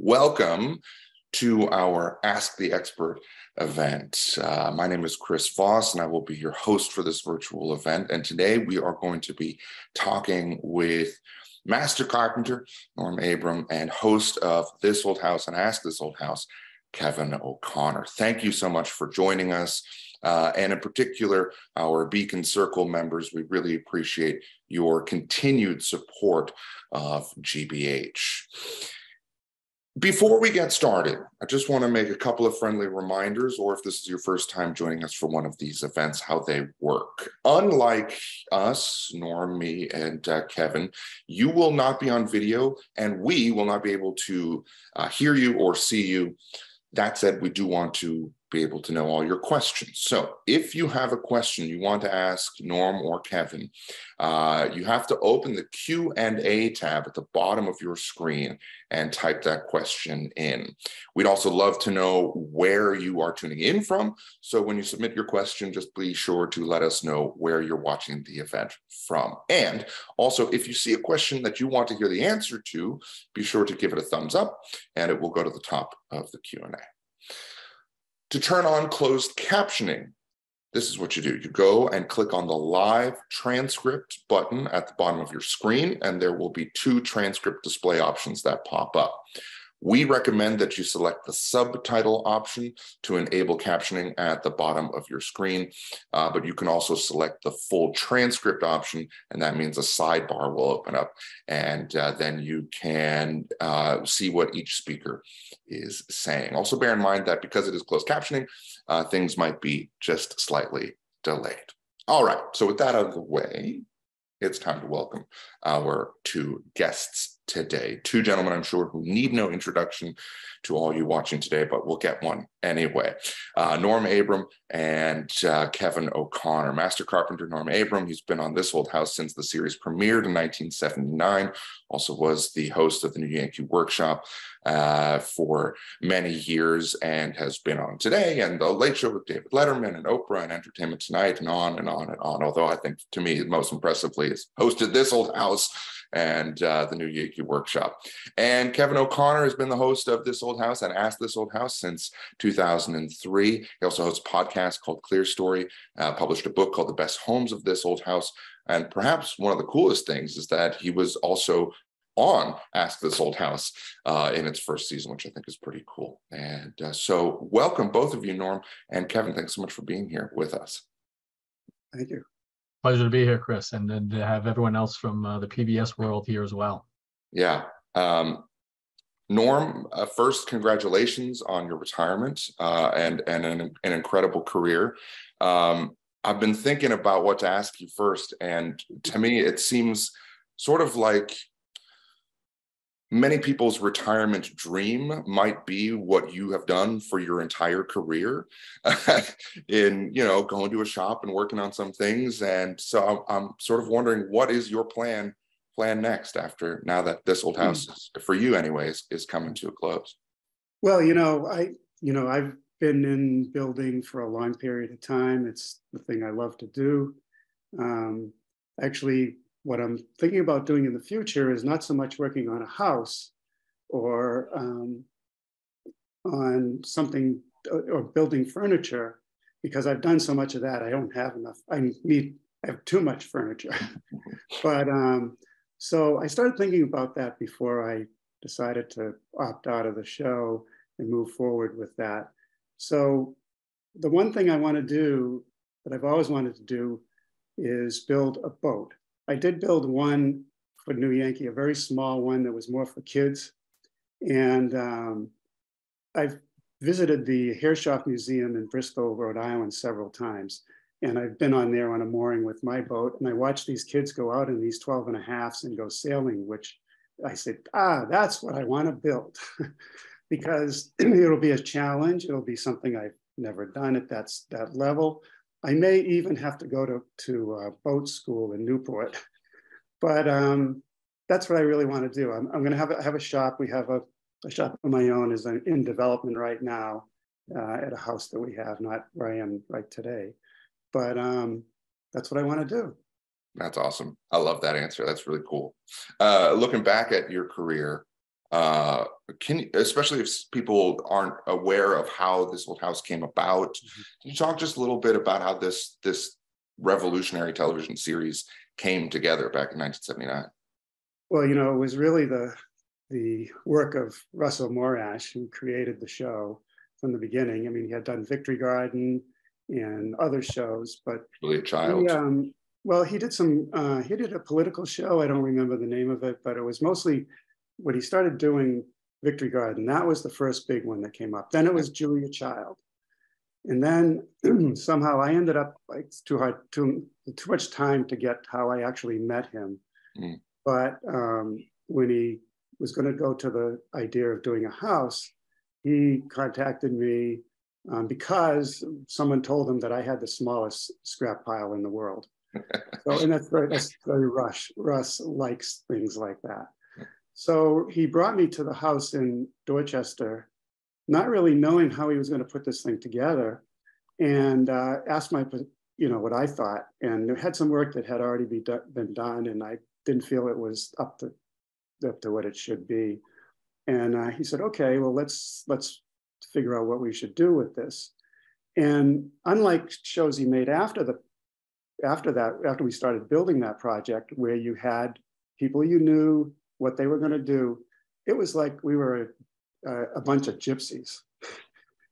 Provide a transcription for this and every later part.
Welcome to our Ask the Expert event. My name is Chris Voss, and I will be your host for this virtual event. And today we are going to be talking with master carpenter Norm Abram and host of This Old House and Ask This Old House, Kevin O'Connor. Thank you so much for joining us. And in particular, our Beacon Circle members, we really appreciate your continued support of GBH. Before we get started, I just want to make a couple of friendly reminders, or if this is your first time joining us for one of these events, how they work. Unlike us, Norm, me, and Kevin, you will not be on video, and we will not be able to hear you or see you. That said, we do want to be able to know all your questions. So if you have a question you want to ask Norm or Kevin, you have to open the Q&A tab at the bottom of your screen and type that question in. We'd also love to know where you are tuning in from. So when you submit your question, just be sure to let us know where you're watching the event from. And also, if you see a question that you want to hear the answer to, be sure to give it a thumbs up and it will go to the top of the Q&A. To turn on closed captioning, this is what you do. You go and click on the live transcript button at the bottom of your screen, and there will be two transcript display options that pop up. We recommend that you select the subtitle option to enable captioning at the bottom of your screen, but you can also select the full transcript option, and that means a sidebar will open up, and then you can see what each speaker is saying. Also bear in mind that because it is closed captioning, things might be just slightly delayed. All right, so with that out of the way, it's time to welcome our two guests today. Two gentlemen, I'm sure, who need no introduction to all you watching today, but we'll get one anyway. Norm Abram and Kevin O'Connor. Master carpenter Norm Abram, he's been on This Old House since the series premiered in 1979, also was the host of the New Yankee Workshop for many years, and has been on Today and The Late Show with David Letterman and Oprah and Entertainment Tonight and on and on and on. Although I think, to me, most impressively, is hosted This Old House and the New Yankee Workshop. And Kevin O'Connor has been the host of This Old House and Ask This Old House since 2003. He also hosts a podcast called Clear Story, published a book called The Best Homes of This Old House. And perhaps one of the coolest things is that he was also on Ask This Old House in its first season, which I think is pretty cool. And so welcome both of you, Norm and Kevin. Thanks so much for being here with us. Thank you. Pleasure to be here, Chris, and then to have everyone else from the PBS world here as well. Yeah. Norm, first, congratulations on your retirement and an incredible career. I've been thinking about what to ask you first, and to me, it seems sort of like many people's retirement dream might be what you have done for your entire career in, you know, going to a shop and working on some things. And so I'm sort of wondering, what is your plan next after, now that This Old House is, for you anyways, is coming to a close? Well, you know, I've been in building for a long period of time. It's the thing I love to do. Actually, what I'm thinking about doing in the future is not so much working on a house or on something or building furniture, because I've done so much of that. I don't have enough. I have too much furniture. But so I started thinking about that before I decided to opt out of the show and move forward with that. So the one thing I want to do that I've always wanted to do is build a boat. I did build one for New Yankee, a very small one that was more for kids. And I've visited the Herreshoff Museum in Bristol, Rhode Island several times. And I've been on there on a mooring with my boat. And I watched these kids go out in these 12½s and go sailing, which I said, that's what I want to build. Because it'll be a challenge. It'll be something I've never done at that level. I may even have to go to boat school in Newport, but that's what I really want to do. I'm going to have a shop. We have a shop of my own is in development right now at a house that we have, not where I am right today, but that's what I want to do. That's awesome. I love that answer. That's really cool. Looking back at your career, especially if people aren't aware of how This Old House came about. Mm-hmm. Can you talk just a little bit about how this revolutionary television series came together back in 1979? Well, you know, it was really the work of Russell Morash, who created the show from the beginning. I mean, he had done Victory Garden and other shows, but Julia Child. Well, he did he did a political show. I don't remember the name of it, but it was mostly when he started doing Victory Garden. That was the first big one that came up. Then it was Julia Child. And then somehow I ended up, like, it's too much time to get how I actually met him. Mm. But when he was going to go to the idea of doing a house, he contacted me because someone told him that I had the smallest scrap pile in the world. So, and that's very Russ likes things like that. So he brought me to the house in Dorchester, not really knowing how he was going to put this thing together, and asked my, what I thought. And it had some work that had already been done, and I didn't feel it was up to what it should be. And he said, okay, well, let's figure out what we should do with this. And unlike shows he made after we started building that project, where you had people you knew what they were going to do, it was like we were a bunch of gypsies.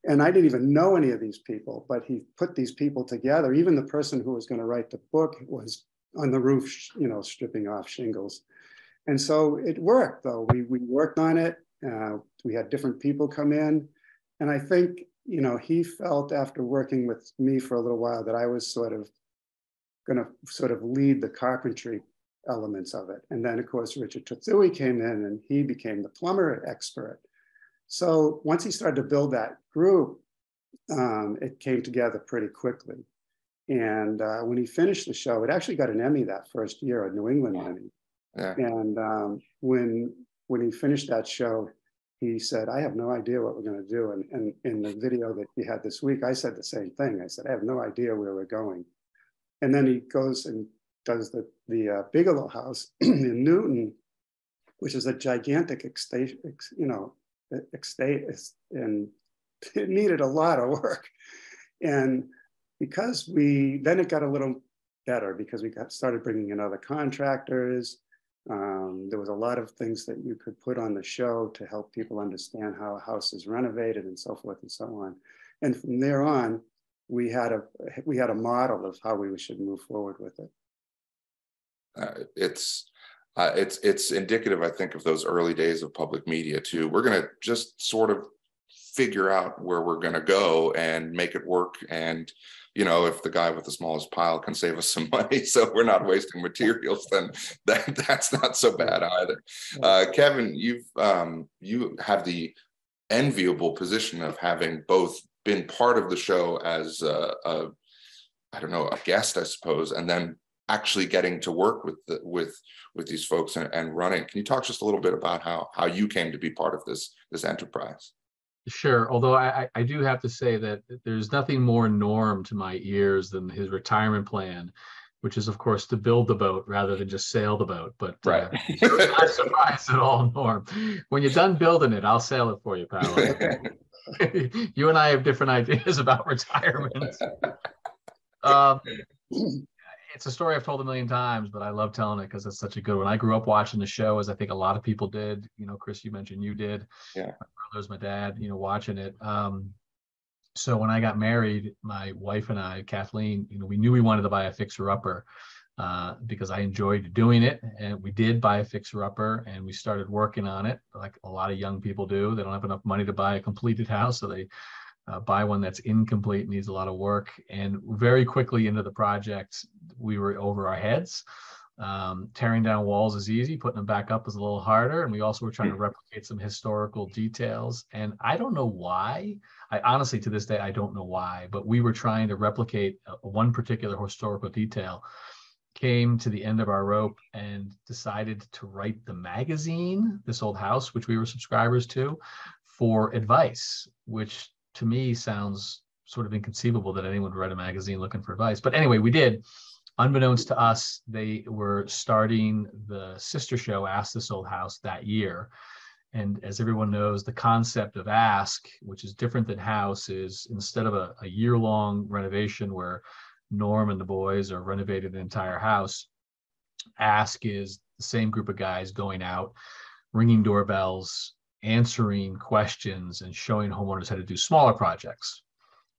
And I didn't even know any of these people, but he put these people together. Even the person who was going to write the book was on the roof, stripping off shingles. And so it worked, though. We worked on it. We had different people come in. And I think, he felt after working with me for a little while that I was going to lead the carpentry elements of it. And then, of course, Richard Tothui came in, and he became the plumber expert. So once he started to build that group, it came together pretty quickly. And when he finished the show, it actually got an Emmy that first year, a New England Emmy. Yeah. And when he finished that show, he said, I have no idea what we're going to do. And in the video that he had this week, I said the same thing. I said, I have no idea where we're going. And then he goes and does the Bigelow House in Newton, which is a gigantic estate, and it needed a lot of work. And then it got a little better because we started bringing in other contractors. There was a lot of things that you could put on the show to help people understand how a house is renovated and so forth and so on. And from there on, we had a model of how we should move forward with it. It's indicative, I think, of those early days of public media too. We're going to just sort of figure out where we're going to go and make it work. And if the guy with the smallest pile can save us some money, so we're not wasting materials, then that's not so bad either. Kevin, you have the enviable position of having both been part of the show as a guest, I suppose, and then actually getting to work with these folks and running. Can you talk just a little bit about how you came to be part of this enterprise? Sure. Although I do have to say that there's nothing more Norm to my ears than his retirement plan, which is, of course, to build the boat rather than just sail the boat. But right. Not surprised at all, Norm. When you're done building it, I'll sail it for you, pal. You and I have different ideas about retirement. It's a story I've told a million times, but I love telling it because it's such a good one. I grew up watching the show, as I think a lot of people did. Chris, you mentioned you did. Yeah. My brothers, my dad, watching it. So when I got married, my wife and I, Kathleen, we knew we wanted to buy a fixer-upper because I enjoyed doing it. And we did buy a fixer-upper, and we started working on it like a lot of young people do. They don't have enough money to buy a completed house, so they buy one that's incomplete, needs a lot of work. And very quickly into the project, we were over our heads. Tearing down walls is easy, putting them back up is a little harder. And we also were trying to replicate some historical details. And I don't know why. I honestly, to this day, I don't know why, but we were trying to replicate one particular historical detail. Came to the end of our rope and decided to write the magazine, This Old House, which we were subscribers to, for advice, which to me sounds sort of inconceivable that anyone would write a magazine looking for advice. But anyway, we did. Unbeknownst to us, they were starting the sister show, Ask This Old House, that year. And as everyone knows, the concept of Ask, which is different than House, is instead of a year-long renovation where Norm and the boys are renovating the entire house, Ask is the same group of guys going out, ringing doorbells, answering questions, and showing homeowners how to do smaller projects.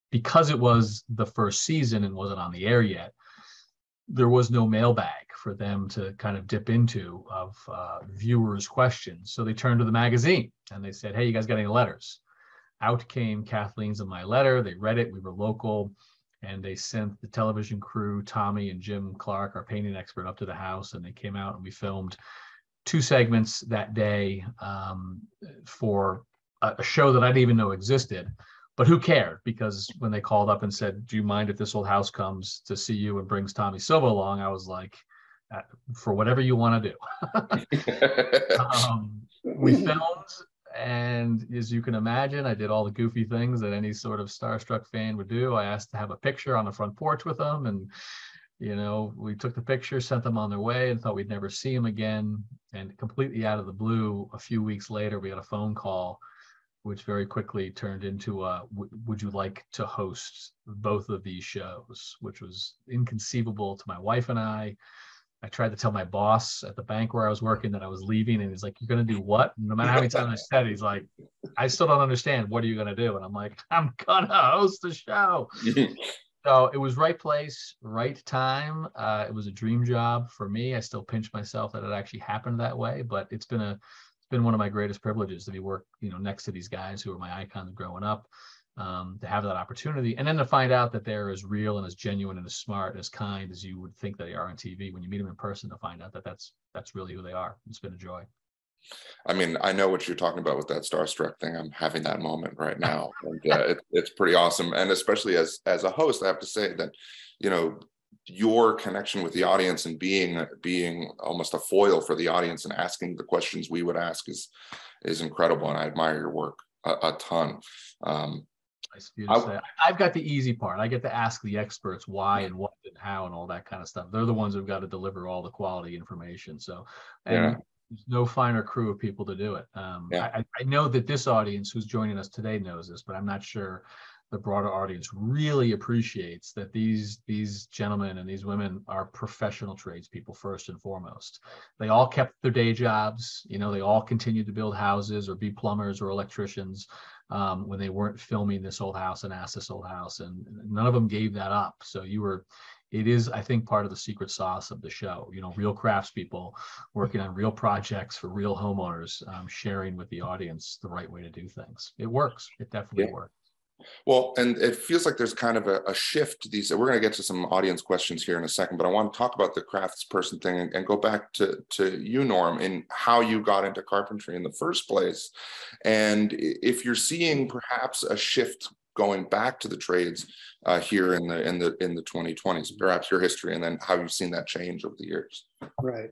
Because it was the first season and wasn't on the air yet, there was no mailbag for them to kind of dip into of viewers' questions. So they turned to the magazine and they said, hey, you guys got any letters? Out came Kathleen's and my letter. They read it. We were local. And they sent the television crew, Tommy and Jim Clark, our painting expert, up to the house. And they came out and we filmed 2 segments that day for a show that I didn't even know existed. But who cared? Because when they called up and said, do you mind if This Old House comes to see you and brings Tommy Silva along? I was like, for whatever you want to do. We filmed, and as you can imagine, I did all the goofy things that any sort of starstruck fan would do. I asked to have a picture on the front porch with them, and you know, we took the picture, sent them on their way, and thought we'd never see them again. And completely out of the blue, a few weeks later, we had a phone call, which very quickly turned into would you like to host both of these shows, which was inconceivable to my wife and I. I tried to tell my boss at the bank where I was working that I was leaving, and he's like, you're going to do what? No matter how many times I said it, he's like, I still don't understand. What are you going to do? And I'm like, I'm going to host the show. So it was right place, right time. It was a dream job for me. I still pinch myself that it actually happened that way, but it's been one of my greatest privileges to be next to these guys who were my icons growing up, to have that opportunity. And then to find out that they're as real and as genuine and as smart and as kind as you would think they are on TV. When you meet them in person, to find out that that's really who they are. It's been a joy. I mean, I know what you're talking about with that starstruck thing. I'm having that moment right now. And, it's pretty awesome. And especially as a host, I have to say that, you know, your connection with the audience and being almost a foil for the audience and asking the questions we would ask is incredible, and I admire your work a ton. I've got the easy part. I get to ask the experts why and what and how and all that kind of stuff. They're the ones who've got to deliver all the quality information. So, and there's no finer crew of people to do it. I know that this audience who's joining us today knows this, but I'm not sure the broader audience really appreciates that these gentlemen and these women are professional tradespeople first and foremost. They all kept their day jobs. You know, they all continued to build houses or be plumbers or electricians when they weren't filming This Old House and Ask This Old House, and none of them gave that up. So it is, I think, part of the secret sauce of the show. You know, real craftspeople working on real projects for real homeowners, sharing with the audience the right way to do things. It works. It definitely works. Well, and it feels like there's kind of a shift. We're going to get to some audience questions here in a second, but I want to talk about the craftsperson thing and go back to you, Norm, in how you got into carpentry in the first place. And if you're seeing perhaps a shift going back to the trades here in the 2020s, perhaps your history and then how you've seen that change over the years. Right.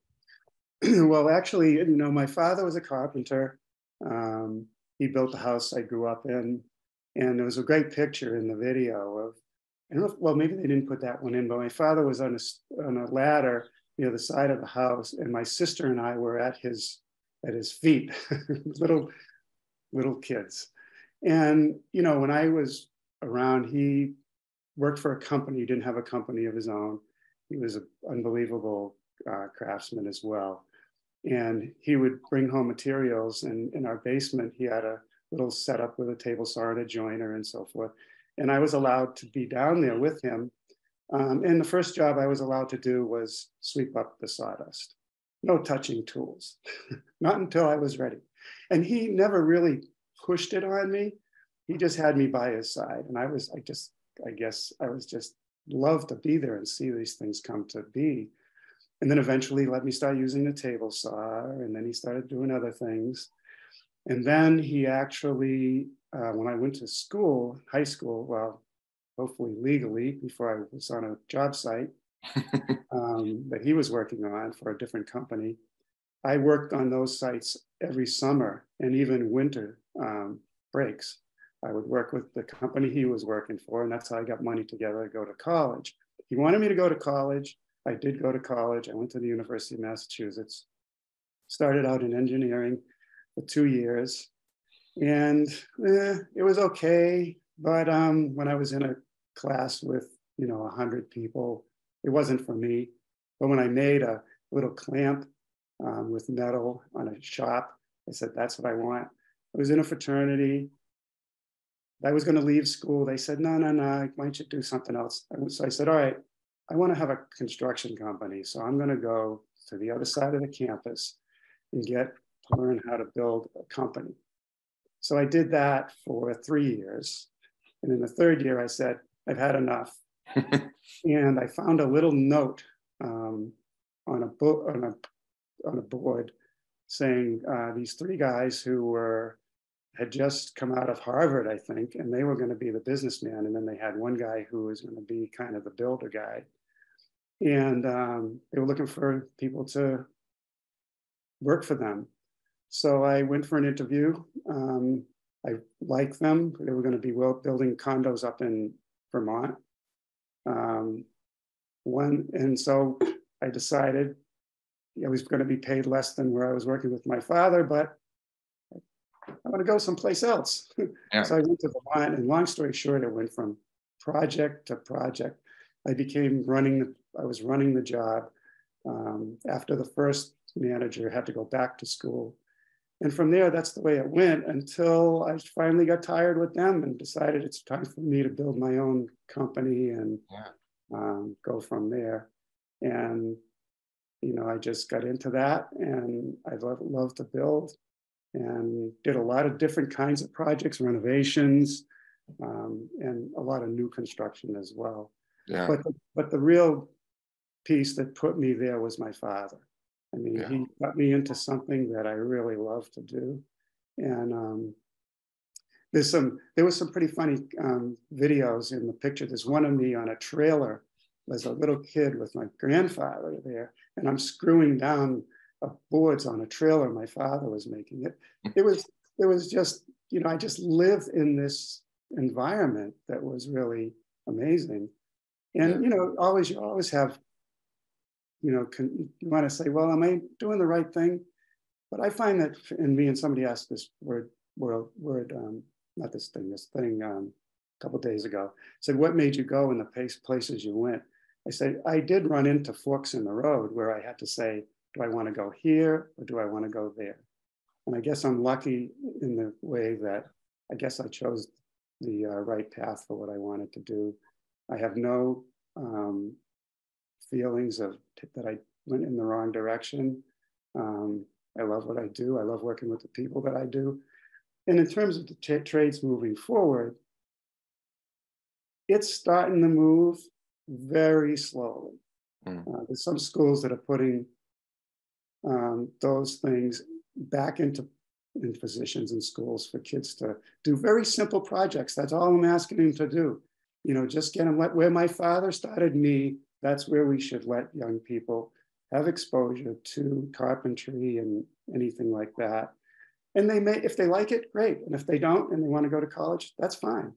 Well, actually, you know, my father was a carpenter. He built the house I grew up in. And there was a great picture in the video of, I don't know if, well, maybe they didn't put that one in, but my father was on a ladder near the side of the house, and my sister and I were at his feet, little kids. And you know, when I was around, he worked for a company. He didn't have a company of his own. He was an unbelievable craftsman as well, and he would bring home materials. And in our basement, he had a little setup with a table saw and a joiner and so forth. And I was allowed to be down there with him. And the first job I was allowed to do was sweep up the sawdust. No touching tools, not until I was ready. And he never really pushed it on me. He just had me by his side. And I guess I loved to be there and see these things come to be. And then eventually let me start using the table saw. And then he started doing other things. And then he actually, when I went to school, high school, well, hopefully legally, before I was on a job site that he was working on for a different company, I worked on those sites every summer and even winter breaks. I would work with the company he was working for, and that's how I got money together to go to college. He wanted me to go to college. I did go to college. I went to the University of Massachusetts, started out in engineering. for 2 years. And it was okay. But when I was in a class with, 100 people, it wasn't for me. But when I made a little clamp with metal on a shop, I said, that's what I want. I was in a fraternity. I was going to leave school. They said, no, why don't you do something else? So I said, all right, I want to have a construction company. So I'm going to go to the other side of the campus and learn how to build a company. So I did that for 3 years. And in the third year, I said, I've had enough. And I found a little note on a board saying these three guys who had just come out of Harvard, I think, and they were going to be the businessman. And then they had one guy who was going to be kind of the builder guy. And they were looking for people to work for them. So I went for an interview. I liked them. They were going to be building condos up in Vermont. And so I decided I was going to be paid less than where I was working with my father, but I want to go someplace else. Yeah. So I went to Vermont, and long story short, I went from project to project. I became running the job after the first manager had to go back to school. And from there, that's the way it went until I finally got tired with them and decided it's time for me to build my own company and go from there. And, I just got into that, and I love to build. And did a lot of different kinds of projects, renovations, and a lot of new construction as well. Yeah. But the real piece that put me there was my father. He got me into something that I really love to do. And there was some pretty funny videos in the picture. There's one of me on a trailer as a little kid with my grandfather there, and I'm screwing down boards on a trailer my father was making. It was just, I just lived in this environment that was really amazing. And you always have, you want to say, well, am I doing the right thing? But I find that in me, and somebody asked this thing a couple of days ago, said, what made you go in the places you went? I said, I did run into forks in the road where I had to say, do I want to go here or do I want to go there? And I guess I'm lucky in the way that I guess I chose the right path for what I wanted to do. I have no feelings that I went in the wrong direction. I love what I do. I love working with the people that I do. And in terms of the trades moving forward, it's starting to move very slowly. There's some schools that are putting those things back in positions in schools for kids to do very simple projects. That's all I'm asking them to do. Just get them where my father started me, that's where we should let young people have exposure to carpentry and anything like that. And they may, if they like it, great. And if they don't and they want to go to college, that's fine.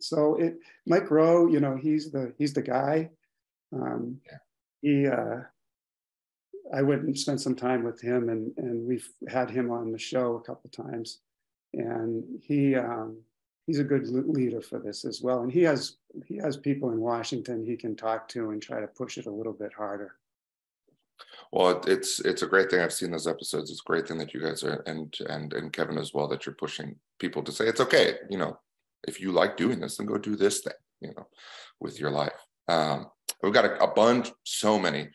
So Mike Rowe, he's the guy. I went and spent some time with him, and we've had him on the show a couple of times, and he's a good leader for this as well. And he has people in Washington he can talk to and try to push it a little bit harder. Well, it's a great thing. I've seen those episodes. It's a great thing that you guys are, and Kevin as well, that you're pushing people to say it's okay. If you like doing this, then go do this thing. With your life. We've got a bunch, so many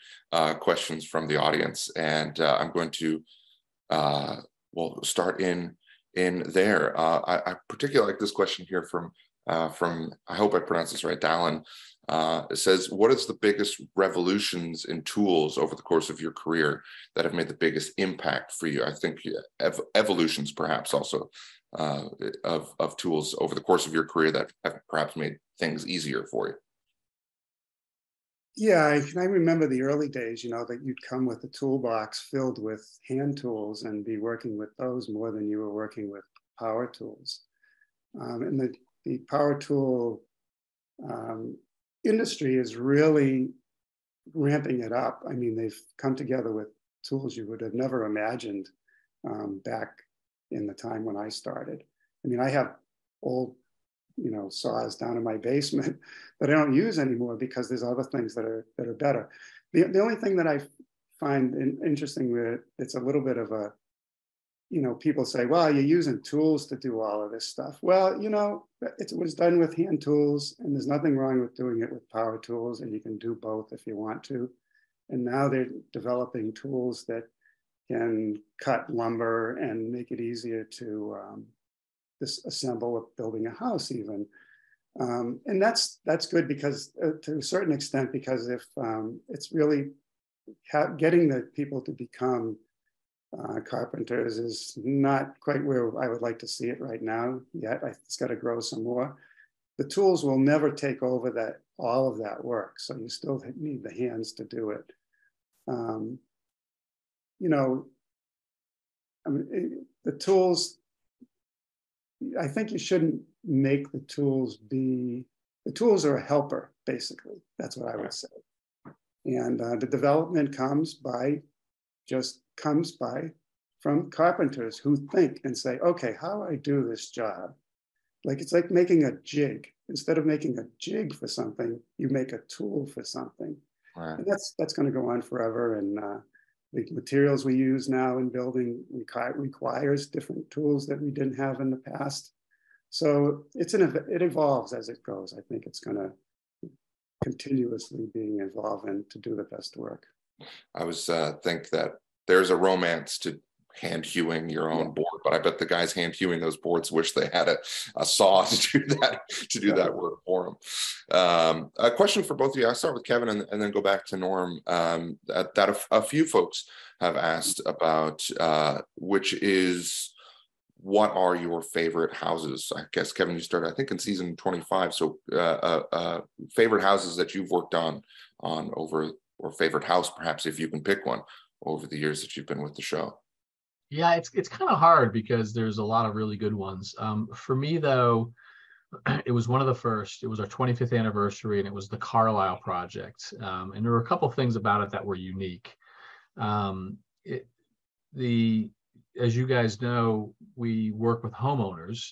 questions from the audience, and I'm going to start in there. I particularly like this question here from I hope I pronounce this right, Dallin. It says, what is the biggest revolutions in tools over the course of your career that have made the biggest impact for you? I think evolutions perhaps also of tools over the course of your career that have perhaps made things easier for you. Yeah, I remember the early days, that you'd come with a toolbox filled with hand tools and be working with those more than you were working with power tools. And the power tool industry is really ramping it up. They've come together with tools you would have never imagined back in the time when I started. I mean, I have old, you know, saws down in my basement that I don't use anymore because there's other things that are better. The only thing that I find interesting with it, it's a little bit of a, you know, people say, well, you're using tools to do all of this stuff. Well, you know, it was done with hand tools, and there's nothing wrong with doing it with power tools, and you can do both if you want to. And now they're developing tools that can cut lumber and make it easier to disassemble building a house even. And that's good because to a certain extent, because if it's really getting the people to become carpenters is not quite where I would like to see it right now yet. It's got to grow some more. The tools will never take over that, all of that work. So you still need the hands to do it. You know, I mean, the tools, I think you shouldn't make the tools be, the tools are a helper, basically. That's what I would say. And the development comes by just from carpenters who think and say, okay, how do I do this job? Like, it's like making a jig. Instead of making a jig for something, you make a tool for something. Wow. And that's going to go on forever. And the materials we use now in building requires different tools that we didn't have in the past. So it's it evolves as it goes. I think it's going to continuously being evolving to do the best work. I was think that there's a romance to hand hewing your own board, but I bet the guys hand hewing those boards wish they had a saw to do that that work for them. A question for both of you. I'll start with Kevin and then go back to Norm. A few folks have asked about, which is, what are your favorite houses? I guess, Kevin, you started, I think, in season 25. So favorite houses that you've worked on over, or favorite house, perhaps, if you can pick one, over the years that you've been with the show. Yeah, it's kind of hard because there's a lot of really good ones. For me, though, it was one of the first. It was our 25th anniversary, and it was the Carlisle project. And there were a couple things about it that were unique. As you guys know, we work with homeowners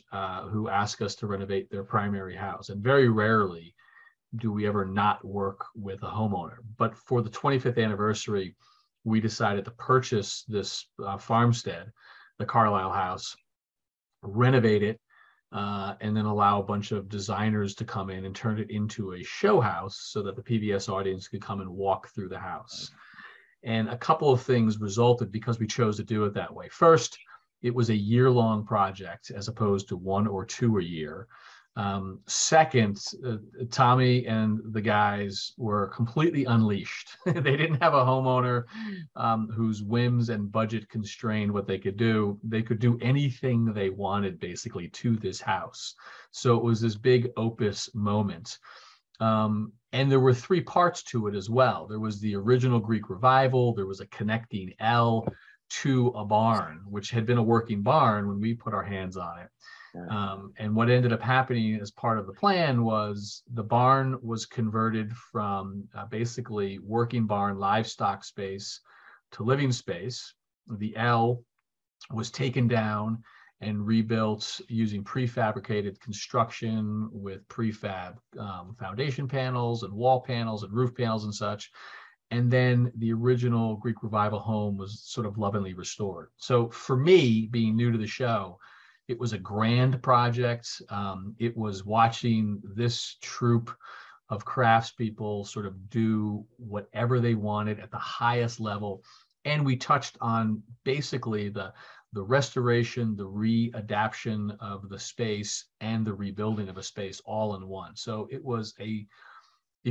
who ask us to renovate their primary house, and very rarely do we ever not work with a homeowner. But for the 25th anniversary, we decided to purchase this farmstead, the Carlisle House, renovate it, and then allow a bunch of designers to come in and turn it into a show house so that the PBS audience could come and walk through the house. And a couple of things resulted because we chose to do it that way. First, it was a year-long project as opposed to one or two a year. Second, Tommy and the guys were completely unleashed. They didn't have a homeowner whose whims and budget constrained what they could do. They could do anything they wanted, basically, to this house. So it was this big opus moment. And there were three parts to it as well. There was the original Greek revival. There was a connecting L to a barn, which had been a working barn when we put our hands on it. And what ended up happening as part of the plan was the barn was converted from basically working barn livestock space to living space. The L was taken down and rebuilt using prefabricated construction with prefab foundation panels and wall panels and roof panels and such. And then the original Greek revival home was sort of lovingly restored. So for me, being new to the show, it was a grand project. It was watching this troupe of craftspeople sort of do whatever they wanted at the highest level. And we touched on basically the restoration, the readaption of the space, and the rebuilding of a space all in one. So it was if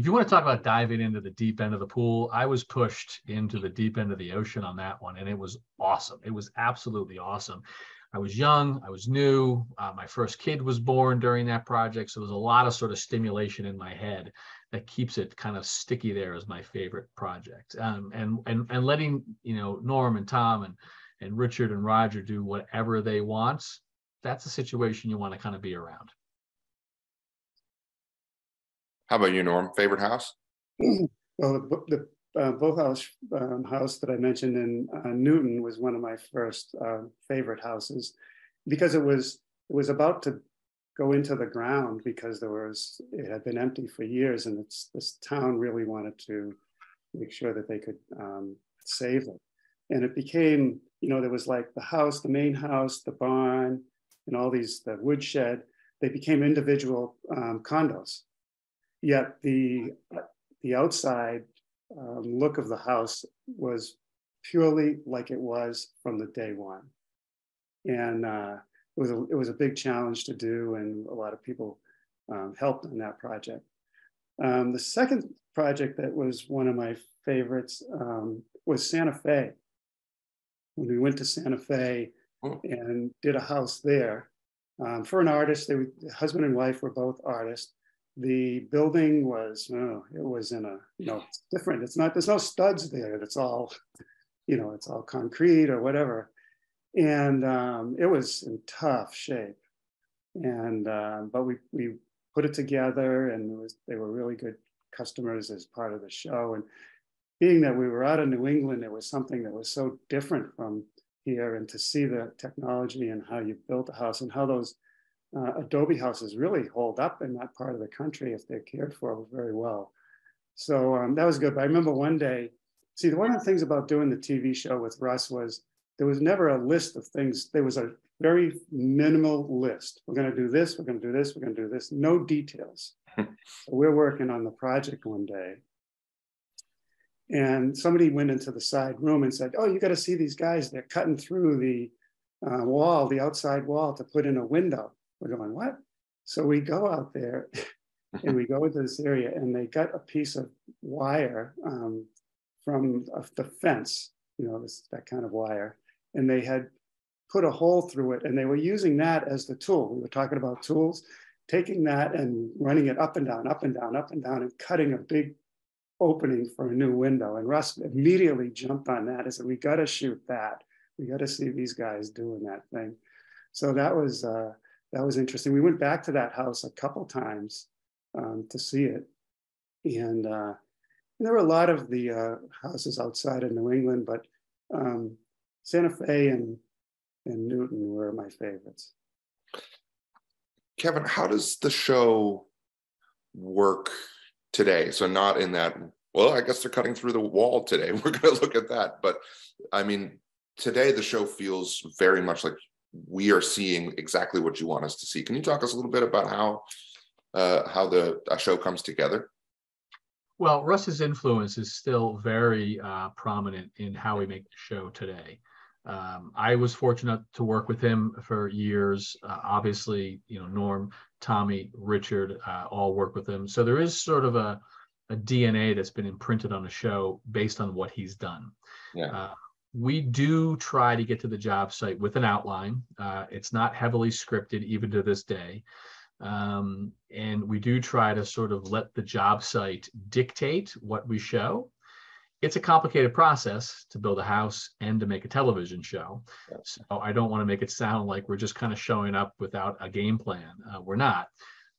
you want to talk about diving into the deep end of the pool, I was pushed into the deep end of the ocean on that one. And it was awesome. It was absolutely awesome. I was young, I was new, my first kid was born during that project, so there was a lot of sort of stimulation in my head that keeps it kind of sticky there as my favorite project. And letting, you know, Norm and Tom and Richard and Roger do whatever they want, that's a situation you want to kind of be around. How about you, Norm? Favorite house? Well, the Boathouse house that I mentioned in Newton was one of my first favorite houses, because it was about to go into the ground because it had been empty for years, and this town really wanted to make sure that they could save it. And it became, there was like the house, the main house, the barn, and all these, the woodshed, they became individual condos. Yet the outside look of the house was purely like it was from the day one. And it was a big challenge to do, and a lot of people helped on that project. The second project that was one of my favorites was Santa Fe. When we went to Santa Fe and did a house there for an artist, husband and wife were both artists. The building was, it was in a, it's different. It's not, there's no studs there. It's all, it's all concrete or whatever. And it was in tough shape. And, but we put it together, and they were really good customers as part of the show. And being that we were out of New England, it was something that was so different from here, and to see the technology and how you built a house and how those adobe houses really hold up in that part of the country if they're cared for very well. So that was good. But I remember one day, one of the things about doing the TV show with Russ was there was never a list of things. There was a very minimal list. We're going to do this, we're going to do this, we're going to do this. No details. So we're working on the project one day, and somebody went into the side room and said, "Oh, you got to see these guys. They're cutting through the wall, the outside wall, to put in a window." We're going, "What?" So we go out there and we go into this area, and they got a piece of wire from the fence, that kind of wire. And they had put a hole through it, and they were using that as the tool. We were talking about tools, taking that and running it up and down, up and down, up and down, and cutting a big opening for a new window. And Russ immediately jumped on that and said, "We got to shoot that. We got to see these guys doing that thing." So that was interesting. We went back to that house a couple times to see it. And there were a lot of the houses outside of New England, but Santa Fe and Newton were my favorites. Kevin, how does the show work today? So not in that, well, I guess they're cutting through the wall today, we're going to look at that. But I mean, today the show feels very much like we are seeing exactly what you want us to see. Can you talk us a little bit about how the show comes together? Well, Russ's influence is still very prominent in how we make the show today. I was fortunate to work with him for years. Obviously, Norm, Tommy, Richard, all work with him. So there is sort of a DNA that's been imprinted on the show based on what he's done. Yeah. We do try to get to the job site with an outline. It's not heavily scripted even to this day. And we do try to sort of let the job site dictate what we show. It's a complicated process to build a house and to make a television show. So I don't want to make it sound like we're just kind of showing up without a game plan. We're not.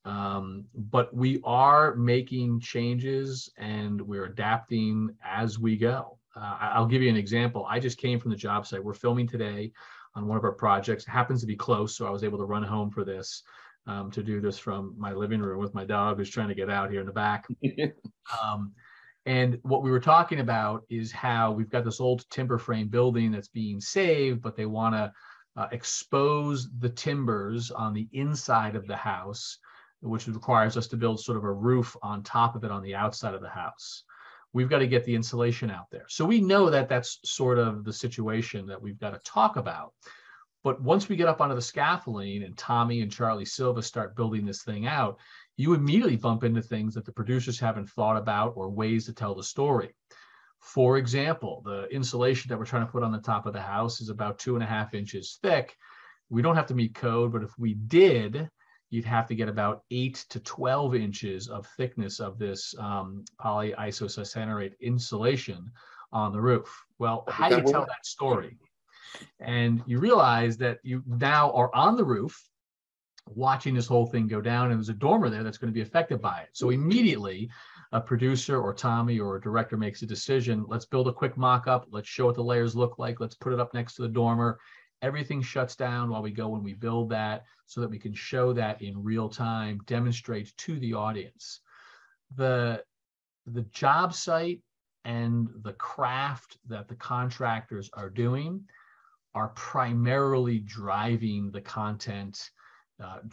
But we are making changes, and we're adapting as we go. I'll give you an example. I just came from the job site. We're filming today on one of our projects. It happens to be close, so I was able to run home for this, to do this from my living room with my dog who's trying to get out here in the back. And what we were talking about is how we've got this old timber frame building that's being saved, but they want to expose the timbers on the inside of the house, which requires us to build sort of a roof on top of it on the outside of the house. We've got to get the insulation out there. So we know that that's sort of the situation that we've got to talk about. But once we get up onto the scaffolding and Tommy and Charlie Silva start building this thing out, you immediately bump into things that the producers haven't thought about, or ways to tell the story. For example, the insulation that we're trying to put on the top of the house is about 2.5 inches thick. We don't have to meet code, but if we did, you'd have to get about 8 to 12 inches of thickness of this polyisocyanatate insulation on the roof. Well, how do you tell that story? And you realize that you now are on the roof, watching this whole thing go down, and there's a dormer there that's going to be affected by it. So immediately a producer or Tommy or a director makes a decision, let's build a quick mock-up, let's show what the layers look like, let's put it up next to the dormer. Everything shuts down while we go and we build that so that we can show that in real time, demonstrate to the audience. The job site and the craft that the contractors are doing are primarily driving the content,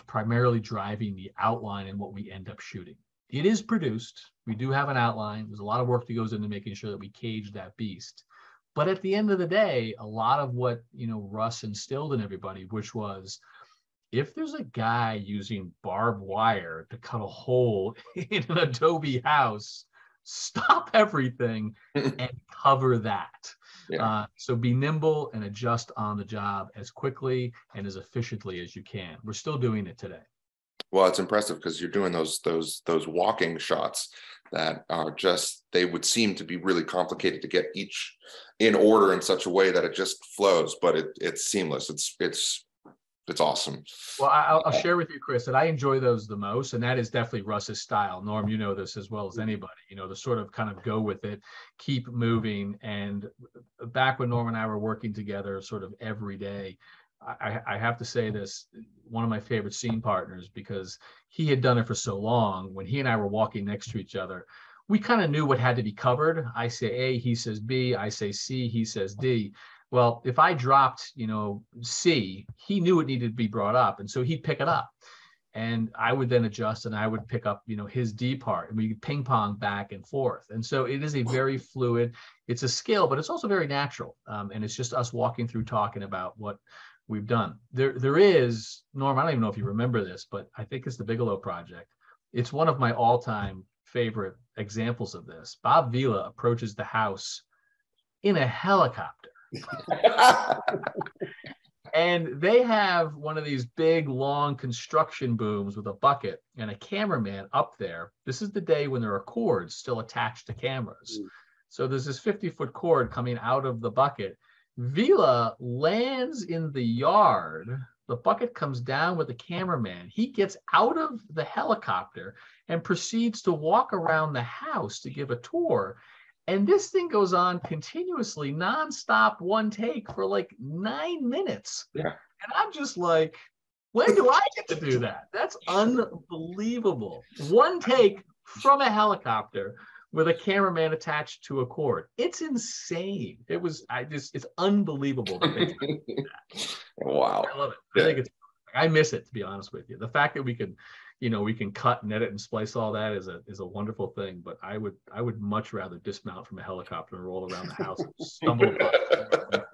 primarily driving the outline and what we end up shooting. It is produced. We do have an outline. There's a lot of work that goes into making sure that we cage that beast. But at the end of the day, a lot of what, you know, Russ instilled in everybody, which was, if there's a guy using barbed wire to cut a hole in an adobe house, stop everything and cover that. Yeah. So be nimble and adjust on the job as quickly and as efficiently as you can. We're still doing it today. Well, it's impressive because you're doing those walking shots that are just, they would seem to be really complicated to get each in order in such a way that it just flows, but it's seamless. It's awesome. Well, I'll share with you, Chris, that I enjoy those the most, and that is definitely Russ's style. Norm, you know this as well as anybody, you know, the sort of kind of go with it, keep moving. And back when Norm and I were working together sort of every day, I have to say this, one of my favorite scene partners, because he had done it for so long, when he and I were walking next to each other, we kind of knew what had to be covered. I say A, he says B, I say C, he says D. Well, if I dropped, you know, C, he knew it needed to be brought up. And so he'd pick it up and I would then adjust and I would pick up, you know, his D part, and we could ping pong back and forth. And so it is a very fluid, it's a skill, but it's also very natural. And it's just us walking through, talking about what we've done. There is, Norm, I don't even know if you remember this, but I think it's the Bigelow project. It's one of my all-time favorite examples of this. Bob Vila approaches the house in a helicopter. And they have one of these big long construction booms with a bucket and a cameraman up there. This is the day when there are cords still attached to cameras. So there's this 50-foot cord coming out of the bucket. Vila lands in the yard. The bucket comes down with the cameraman. He gets out of the helicopter and proceeds to walk around the house to give a tour. And this thing goes on continuously, nonstop, one take for like 9 minutes. Yeah. And I'm just like, when do I get to do that? That's unbelievable. One take from a helicopter with a cameraman attached to a cord. It's insane. It's unbelievable. Wow. I love it. Yeah. I miss it, to be honest with you. The fact that we can, you know, we can cut and edit and splice all that is a wonderful thing. But I would much rather dismount from a helicopter and roll around the house and stumble upon it.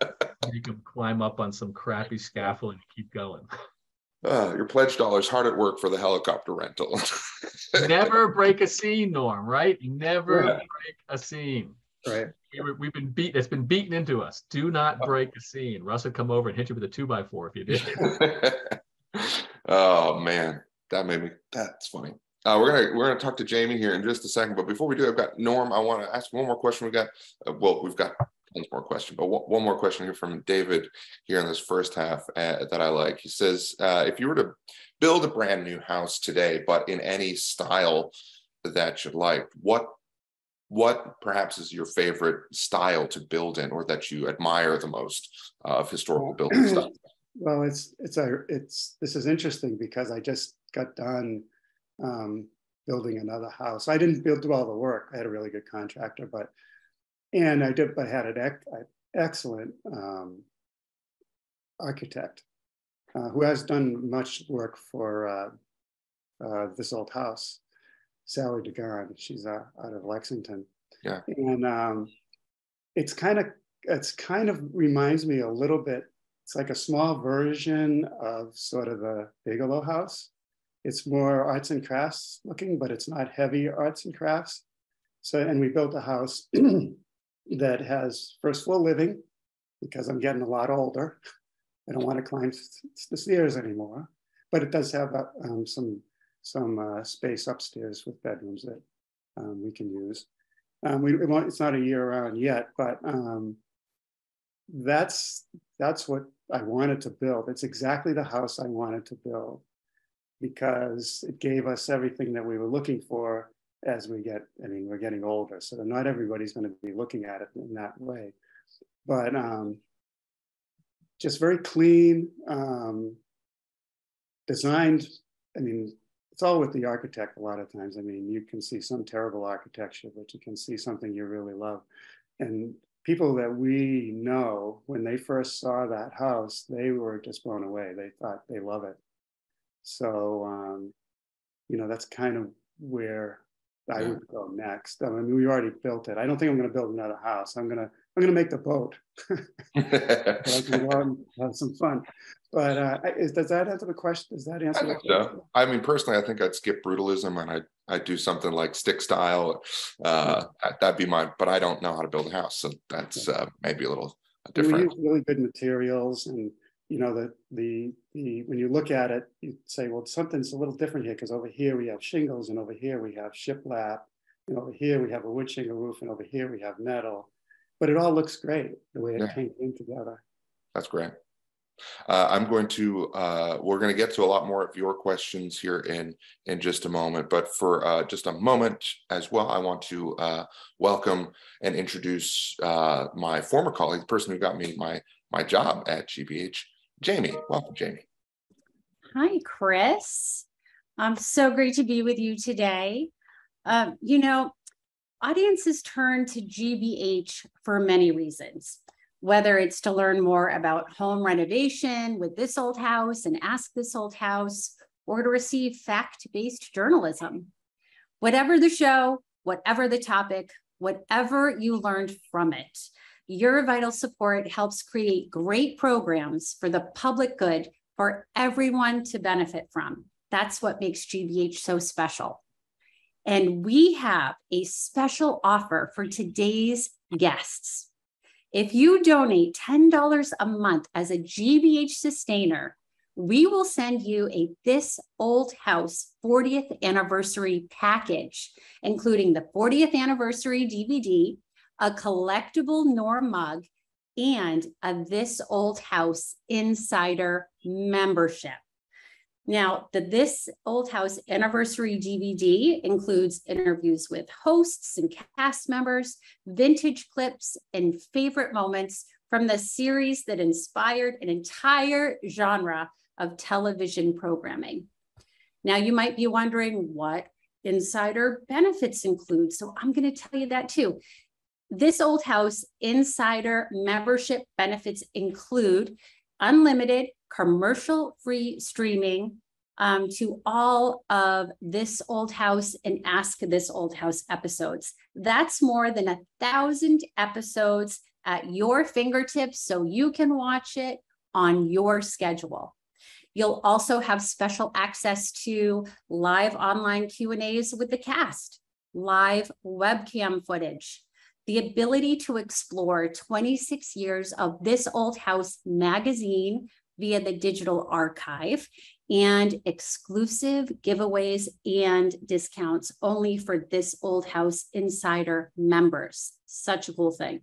You can climb up on some crappy scaffold and keep going. Your pledge dollars hard at work for the helicopter rental. Never break a scene, Norm, right? Never break a scene. Right. We've been beat. It's been beaten into us. Do not break a scene. Russ would come over and hit you with a 2x4 if you did. Oh man, that's funny. We're gonna talk to Jamie here in just a second, but before we do, I've got Norm. I want to ask one more question. We've got tons more questions, but one more question here from David here in this first half that I like. He says, if you were to build a brand new house today, but in any style that you like, what perhaps is your favorite style to build in, or that you admire the most of historical building stuff? Well, this is interesting because I just got done building another house. I didn't do all the work. I had a really good contractor, I had an excellent architect who has done much work for This Old House. Sally DeGarn, she's out of Lexington. Yeah. And it's kind of reminds me a little bit, it's like a small version of sort of the Bigelow House. It's more arts and crafts looking, but it's not heavy arts and crafts. So, and we built a house that has first floor living, because I'm getting a lot older. I don't want to climb the stairs anymore, but it does have some space upstairs with bedrooms that we can use. It's not a year round yet, but that's what I wanted to build. It's exactly the house I wanted to build because it gave us everything that we were looking for as we get, I mean, we're getting older, so not everybody's going to be looking at it in that way. But just very clean, designed, I mean, it's all with the architect a lot of times. I mean, you can see some terrible architecture, but you can see something you really love. And people that we know, when they first saw that house, they were just blown away. They thought they love it. So, you know, that's kind of where I would go next. I mean, we already built it. I don't think I'm going to build another house. I'm going to make the boat. I can go out and have some fun. But does that answer the question? Does that answer the question? So. I mean, personally, I think I'd skip brutalism and I'd do something like stick style. That'd be mine. But I don't know how to build a house, so that's maybe a little different. We use really good materials, and you know, the when you look at it, you say, well, something's a little different here because over here we have shingles, and over here we have shiplap, and over here we have a wood shingle roof, and over here we have metal. But it all looks great the way it came in together. That's great. We're going to get to a lot more of your questions here in just a moment, but for just a moment as well, I want to welcome and introduce my former colleague, the person who got me my job at GBH, Jamie. Welcome, Jamie. Hi, Chris. I'm so great to be with you today. You know, audiences turn to GBH for many reasons, whether it's to learn more about home renovation with This Old House and Ask This Old House, or to receive fact-based journalism. Whatever the show, whatever the topic, whatever you learned from it, your vital support helps create great programs for the public good for everyone to benefit from. That's what makes GBH so special. And we have a special offer for today's guests. If you donate $10 a month as a GBH sustainer, we will send you a This Old House 40th anniversary package, including the 40th anniversary DVD, a collectible Norm mug, and a This Old House insider membership. Now, the This Old House anniversary DVD includes interviews with hosts and cast members, vintage clips, and favorite moments from the series that inspired an entire genre of television programming. Now, you might be wondering what insider benefits include, so I'm going to tell you that too. This Old House insider membership benefits include unlimited commercial-free streaming to all of This Old House and Ask This Old House episodes. That's more than 1,000 episodes at your fingertips, so you can watch it on your schedule. You'll also have special access to live online Q&As with the cast, live webcam footage, the ability to explore 26 years of This Old House magazine via the digital archive, and exclusive giveaways and discounts only for This Old House insider members. Such a cool thing.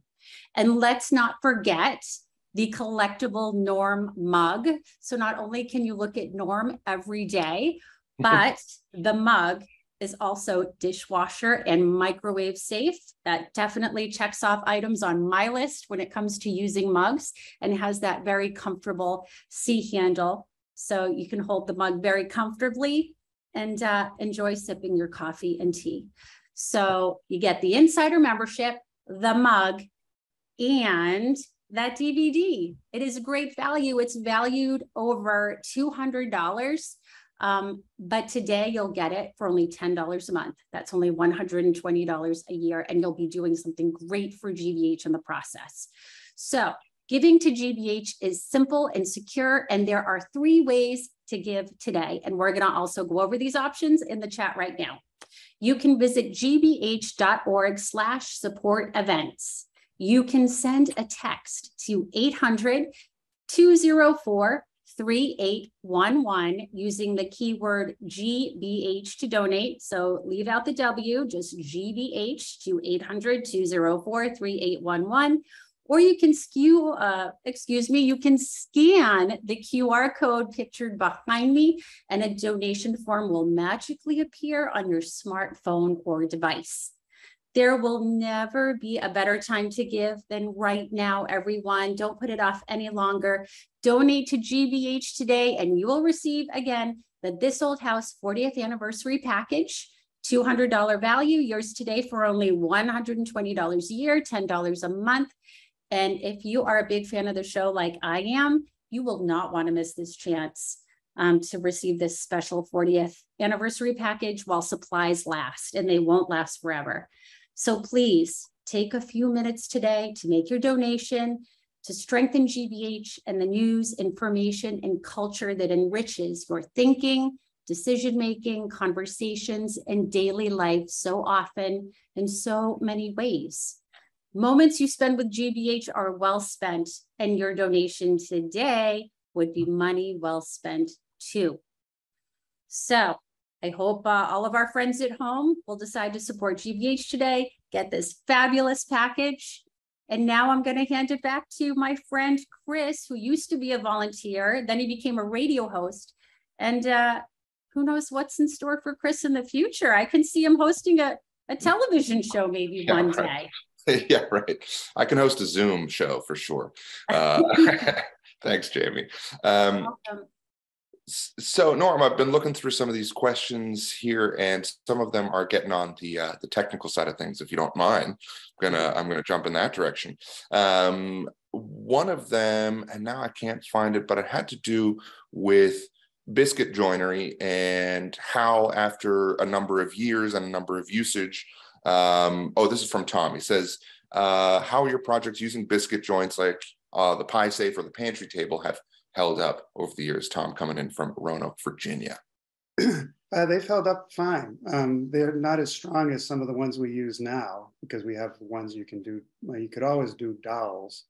And let's not forget the collectible Norm mug. So not only can you look at Norm every day, but the mug is also dishwasher and microwave safe. That definitely checks off items on my list when it comes to using mugs, and has that very comfortable C handle. So you can hold the mug very comfortably and enjoy sipping your coffee and tea. So you get the insider membership, the mug, and that DVD. It is a great value. It's valued over $200. But today you'll get it for only $10 a month. That's only $120 a year, and you'll be doing something great for GBH in the process. So giving to GBH is simple and secure, and there are 3 ways to give today. And we're going to also go over these options in the chat right now. You can visit gbh.org/support events. You can send a text to 800-204-3811 using the keyword GBH to donate. So leave out the W, just GBH to 800-204-3811. Or you can scan the QR code pictured behind me, and a donation form will magically appear on your smartphone or device. There will never be a better time to give than right now, everyone. Don't put it off any longer. Donate to GBH today, and you will receive, again, the This Old House 40th Anniversary Package. $200 value, yours today for only $120 a year, $10 a month. And if you are a big fan of the show like I am, you will not want to miss this chance to receive this special 40th anniversary package while supplies last, and they won't last forever. So please take a few minutes today to make your donation, to strengthen GBH and the news, information, and culture that enriches your thinking, decision-making, conversations, and daily life so often in so many ways. Moments you spend with GBH are well spent, and your donation today would be money well spent too. So I hope all of our friends at home will decide to support GBH today, get this fabulous package. And now I'm going to hand it back to my friend Chris, who used to be a volunteer, then he became a radio host, and who knows what's in store for Chris in the future? I can see him hosting a television show maybe one day. Yeah, right. I can host a Zoom show for sure. Thanks, Jamie. So Norm, I've been looking through some of these questions here, and some of them are getting on the technical side of things. If you don't mind, I'm gonna jump in that direction. One of them, and now I can't find it, but it had to do with biscuit joinery and how, after a number of years and a number of usage, oh, this is from Tom. He says, how are your projects using biscuit joints like the pie safe or the pantry table have held up over the years? Tom, coming in from Roanoke, Virginia. They've held up fine. They're not as strong as some of the ones we use now, because we have ones you can do, well, you could always do dowels,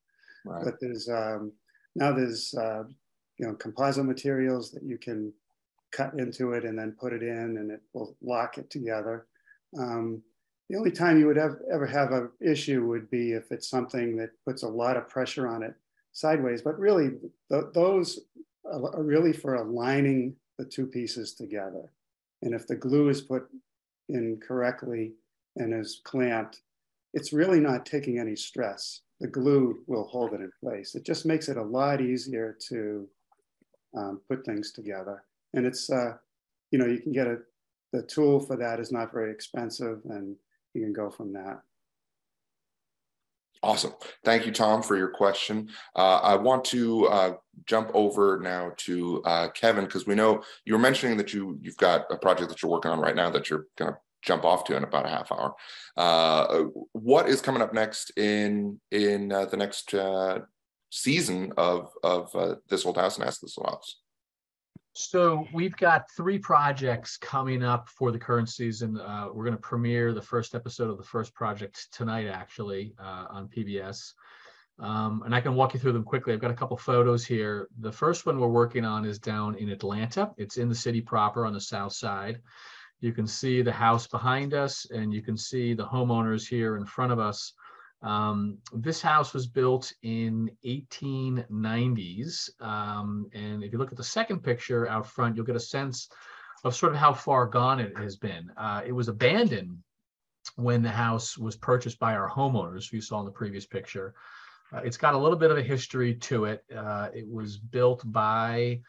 right? But there's now there's you know, composite materials that you can cut into it and then put it in, and it will lock it together. The only time you would ever have an issue would be if it's something that puts a lot of pressure on it sideways, but really those are really for aligning the two pieces together. And if the glue is put in correctly and is clamped, it's really not taking any stress. The glue will hold it in place. It just makes it a lot easier to put things together. And it's, you know, you can get the tool for that is not very expensive, and you can go from that. Awesome. Thank you, Tom, for your question. I want to jump over now to Kevin, because we know you were mentioning that you've got a project that you're working on right now that you're going to jump off to in about a half hour. What is coming up next in the next season of This Old House and Ask This Old House? So we've got three projects coming up for the current season. We're going to premiere the first episode of the first project tonight, actually, on PBS. And I can walk you through them quickly. I've got a couple photos here. The first one we're working on is down in Atlanta. It's in the city proper on the south side. You can see the house behind us, and you can see the homeowners here in front of us. This house was built in 1890s. And if you look at the second picture out front, you'll get a sense of sort of how far gone it has been. It was abandoned when the house was purchased by our homeowners, who you saw in the previous picture. It's got a little bit of a history to it. It was built by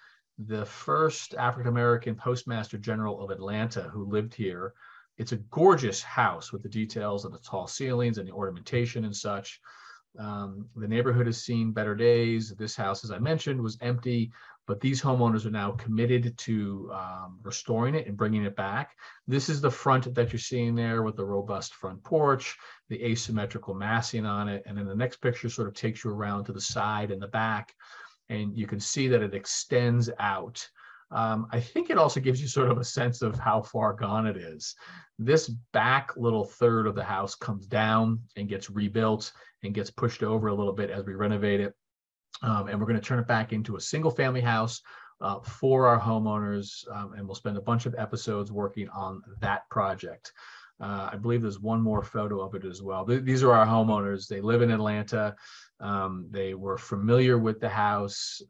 the first African-American Postmaster General of Atlanta, who lived here. It's a gorgeous house with the details of the tall ceilings and the ornamentation and such. The neighborhood has seen better days. This house, as I mentioned, was empty, but these homeowners are now committed to restoring it and bringing it back. This is the front that you're seeing there, with the robust front porch, the asymmetrical massing on it. And then the next picture sort of takes you around to the side and the back, and you can see that it extends out. I think it also gives you sort of a sense of how far gone it is. This back little third of the house comes down and gets rebuilt and gets pushed over a little bit as we renovate it. And we're going to turn it back into a single family house for our homeowners. And we'll spend a bunch of episodes working on that project. I believe there's one more photo of it as well. These are our homeowners. They live in Atlanta. They were familiar with the house.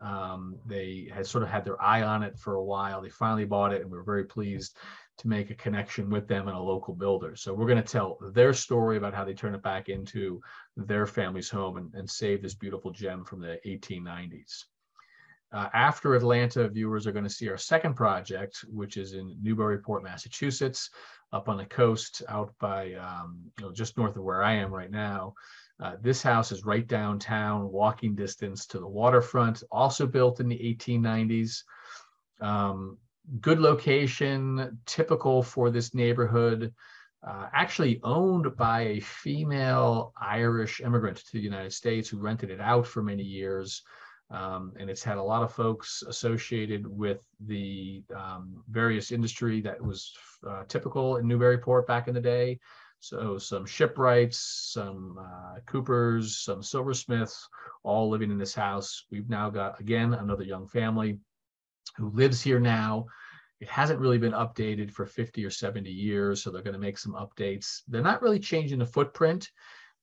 They had sort of had their eye on it for a while. They finally bought it, and we were very pleased to make a connection with them and a local builder. So we're going to tell their story about how they turn it back into their family's home and save this beautiful gem from the 1890s. After Atlanta, viewers are going to see our second project, which is in Newburyport, Massachusetts, up on the coast, out by just north of where I am right now. This house is right downtown, walking distance to the waterfront, also built in the 1890s. Good location, typical for this neighborhood, actually owned by a female Irish immigrant to the United States who rented it out for many years. And it's had a lot of folks associated with the various industry that was typical in Newburyport back in the day. So some shipwrights, some coopers, some silversmiths, all living in this house. We've now got, again, another young family who lives here now. It hasn't really been updated for 50 or 70 years, so they're going to make some updates. They're not really changing the footprint.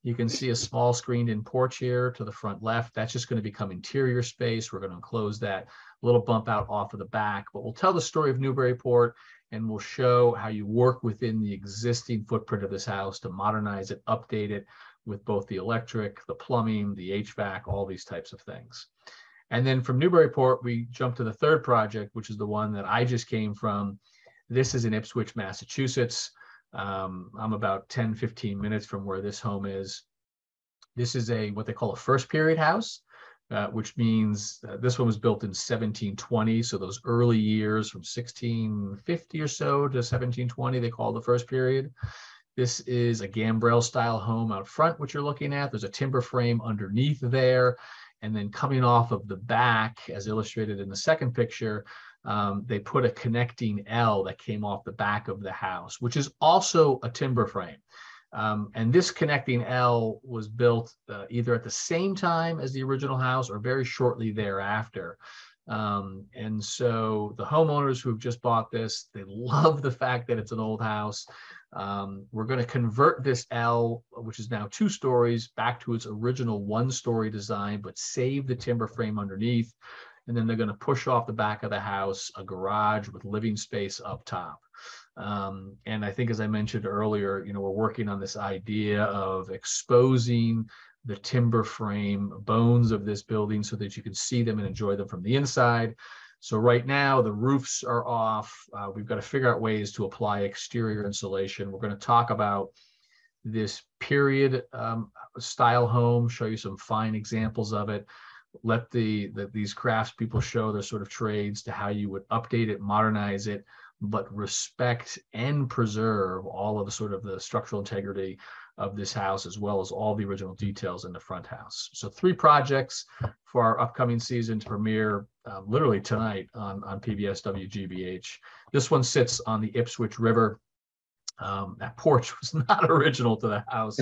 You can see a small screened-in porch here to the front left. That's just going to become interior space. We're going to enclose that little bump out off of the back, but we'll tell the story of Newburyport, and we'll show how you work within the existing footprint of this house to modernize it, update it with both the electric, the plumbing, the HVAC, all these types of things. And then from Newburyport, we jump to the third project, which is the one that I just came from. This is in Ipswich, Massachusetts. I'm about 10, 15 minutes from where this home is. This is a, what they call a first period house, which means this one was built in 1720. So those early years from 1650 or so to 1720, they call the first period. This is a gambrel style home out front, which you're looking at. There's a timber frame underneath there. And then coming off of the back, as illustrated in the second picture, they put a connecting L that came off the back of the house, which is also a timber frame. And this connecting L was built either at the same time as the original house or very shortly thereafter. And so the homeowners who've just bought this, they love the fact that it's an old house. We're going to convert this L, which is now 2 stories, back to its original 1-story design, but save the timber frame underneath. And then they're going to push off the back of the house a garage with living space up top. And I think, as I mentioned earlier, we're working on this idea of exposing the timber frame bones of this building so that you can see them and enjoy them from the inside. So right now the roofs are off. We've got to figure out ways to apply exterior insulation. We're going to talk about this period style home, show you some fine examples of it. Let these crafts people show their sort of trades to how you would update it, modernize it, but respect and preserve all of the sort of the structural integrity of this house, as well as all the original details in the front house. So 3 projects for our upcoming season to premiere literally tonight on PBS WGBH. This one sits on the Ipswich River. That porch was not original to the house.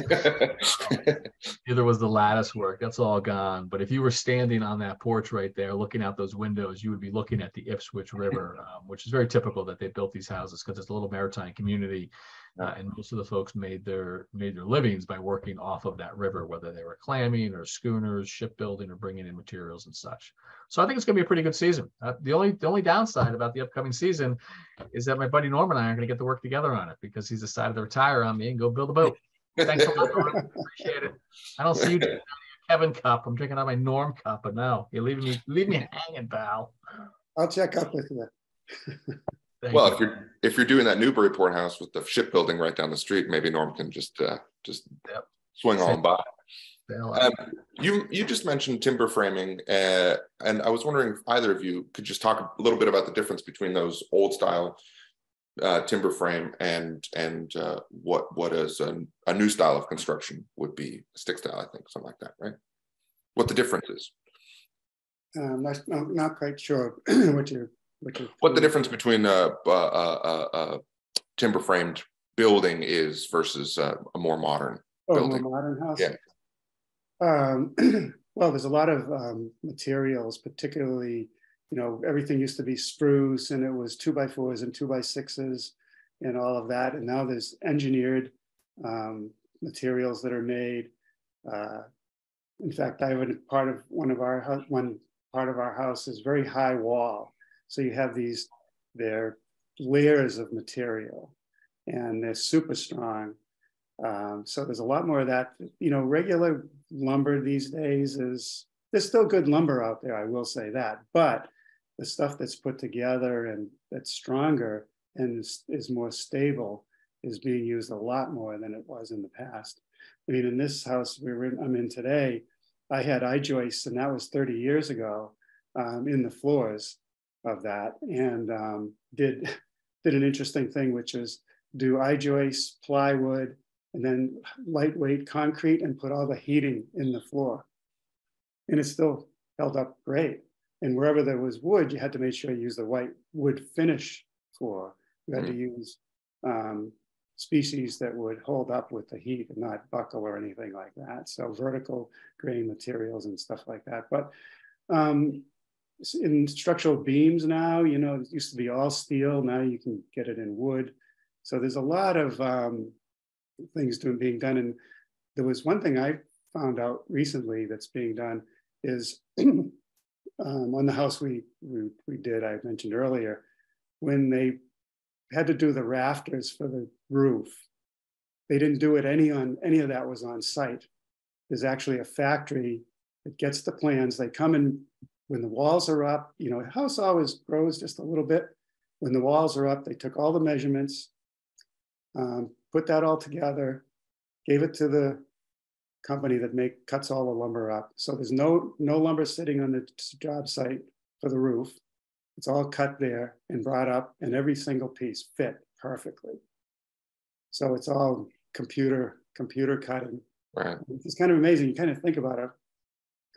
Neither was the lattice work. That's all gone. But if you were standing on that porch right there, looking out those windows, you would be looking at the Ipswich River, which is very typical that they built these houses because it's a little maritime community, and most of the folks made their livings by working off of that river, whether they were clamming or schooners, shipbuilding, or bringing in materials and such. So I think it's going to be a pretty good season. The only downside about the upcoming season is that my buddy Norm and I aren't going to get to work together on it because he's decided to retire on me and go build a boat. Thanks a lot, Norm. Appreciate it. I don't see you drinking out of your Kevin cup. I'm drinking out of my Norm cup, but no, you're leaving me hanging, pal. I'll check up with you. Well, you. if you're doing that Newburyport house with the shipbuilding right down the street, maybe Norm can just yep. Swing on by. You just mentioned timber framing, and I was wondering if either of you could just talk a little bit about the difference between those old style timber frame and what is a new style of construction would be, stick style, I think, something like that, right? What the difference is? I'm not quite sure what the difference between a timber framed building is versus a more modern building. More modern house? Yeah. Well, there's a lot of materials, particularly, everything used to be spruce, and it was 2x4s and 2x6s. and all of that. And now there's engineered materials that are made. In fact, I would one part of our house is very high wall. So you have these, they're layers of material and they're super strong. So there's a lot more of that. You know, regular lumber these days is, there's still good lumber out there, I will say that, but the stuff that's put together and that's stronger and is more stable is being used a lot more than it was in the past. I mean, in this house I'm in today, I had I-joists, and that was 30 years ago, in the floors of that, and did an interesting thing, which is do I-joists, plywood, and then lightweight concrete, and put all the heating in the floor. And it still held up great. And wherever there was wood, you had to make sure you used the white wood finish floor. You had to use species that would hold up with the heat and not buckle or anything like that. So vertical grain materials and stuff like that. But in structural beams now, you know, it used to be all steel. Now you can get it in wood. So there's a lot of things being done. And there was one thing I found out recently that's being done is on the house we did, I mentioned earlier, when they had to do the rafters for the roof. They didn't do it any of that was on site. There's actually a factory that gets the plans. They come in when the walls are up. You know, a house always grows just a little bit. When the walls are up, they took all the measurements, put that all together, gave it to the company that cuts all the lumber up. So there's no lumber sitting on the job site for the roof. It's all cut there and brought up, and every single piece fit perfectly. So it's all computer cutting. Right. It's kind of amazing. You kind of think about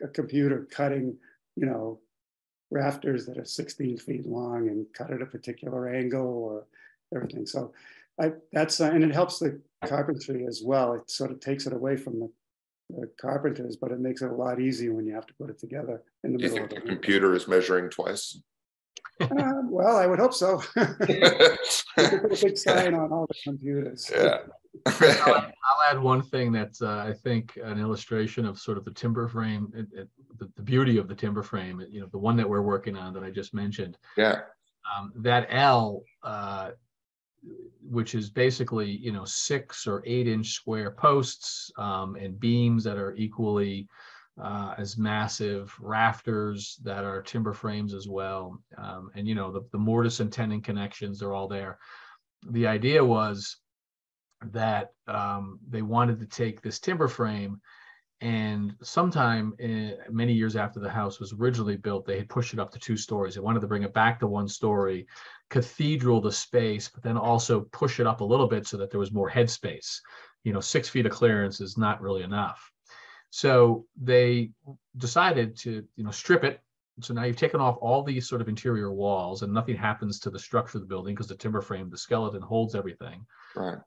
a computer cutting, you know, rafters that are 16 feet long and cut at a particular angle or everything. So and it helps the carpentry as well. It sort of takes it away from the carpenters, but it makes it a lot easier when you have to put it together in the middle of the room. Do you think the computer is measuring twice? Well, I would hope so. Put a big sign on all the computers. Yeah. I'll add one thing that's I think an illustration of sort of the timber frame, the beauty of the timber frame. You know, the one that we're working on that I just mentioned. Yeah. That L, which is basically, you know, 6 or 8 inch square posts and beams that are equally as massive, rafters that are timber frames as well. And, you know, the mortise and tenon connections are all there. The idea was that they wanted to take this timber frame, and sometime many years after the house was originally built, they had pushed it up to 2 stories. They wanted to bring it back to 1 story, cathedral the space, but then also push it up a little bit so that there was more headspace. You know, 6 feet of clearance is not really enough. So they decided to, you know, strip it. So now you've taken off all these sort of interior walls, and nothing happens to the structure of the building because the timber frame, the skeleton, holds everything. Right.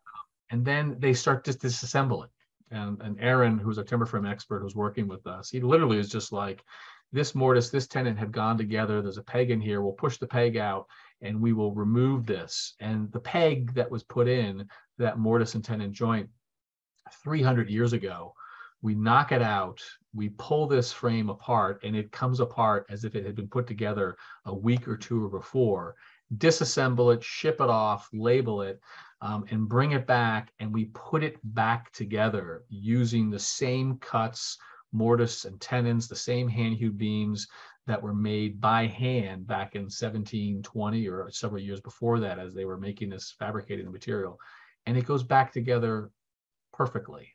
And then they start to disassemble it. And Aaron, who's a timber frame expert, who's working with us, he literally is just like, this mortise, this tenon have gone together. There's a peg in here. We'll push the peg out, and we will remove this. And the peg that was put in that mortise and tenon joint 300 years ago, we knock it out, we pull this frame apart, and it comes apart as if it had been put together a week or two before, disassemble it, ship it off, label it, and bring it back, and we put it back together using the same cuts, mortise and tenons, the same hand-hewed beams that were made by hand back in 1720 or several years before that as they were making this, fabricating the material. And it goes back together perfectly,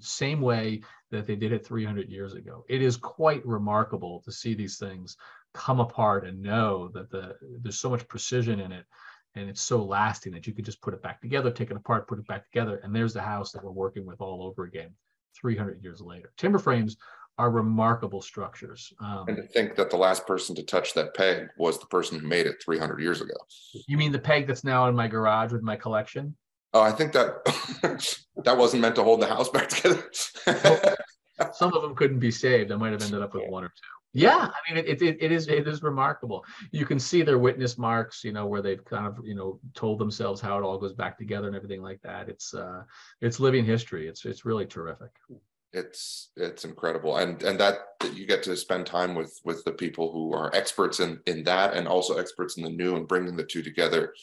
same way that they did it 300 years ago. It is quite remarkable to see these things come apart and know that there's so much precision in it, and it's so lasting that you could just put it back together, take it apart, put it back together, and there's the house that we're working with all over again 300 years later. Timber frames are remarkable structures. And to think that the last person to touch that peg was the person who made it 300 years ago. You mean the peg that's now in my garage with my collection? Oh, I think that that wasn't meant to hold the house back together. Some of them couldn't be saved. I might have ended up with one or two. Yeah, I mean, it is remarkable. You can see their witness marks, you know, where they've kind of, you know, told themselves how it all goes back together and everything like that. It's living history. It's really terrific. It's incredible, and that you get to spend time with the people who are experts in that, and also experts in the new, and bringing the two together.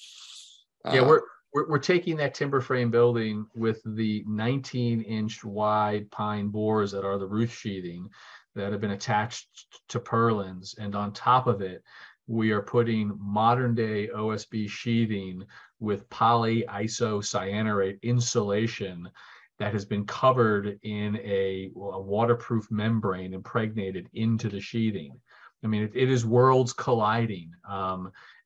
Yeah, we're taking that timber frame building with the 19-inch wide pine bores that are the roof sheathing that have been attached to purlins, and on top of it, we are putting modern day OSB sheathing with polyisocyanurate insulation that has been covered in a waterproof membrane impregnated into the sheathing. I mean, it is worlds colliding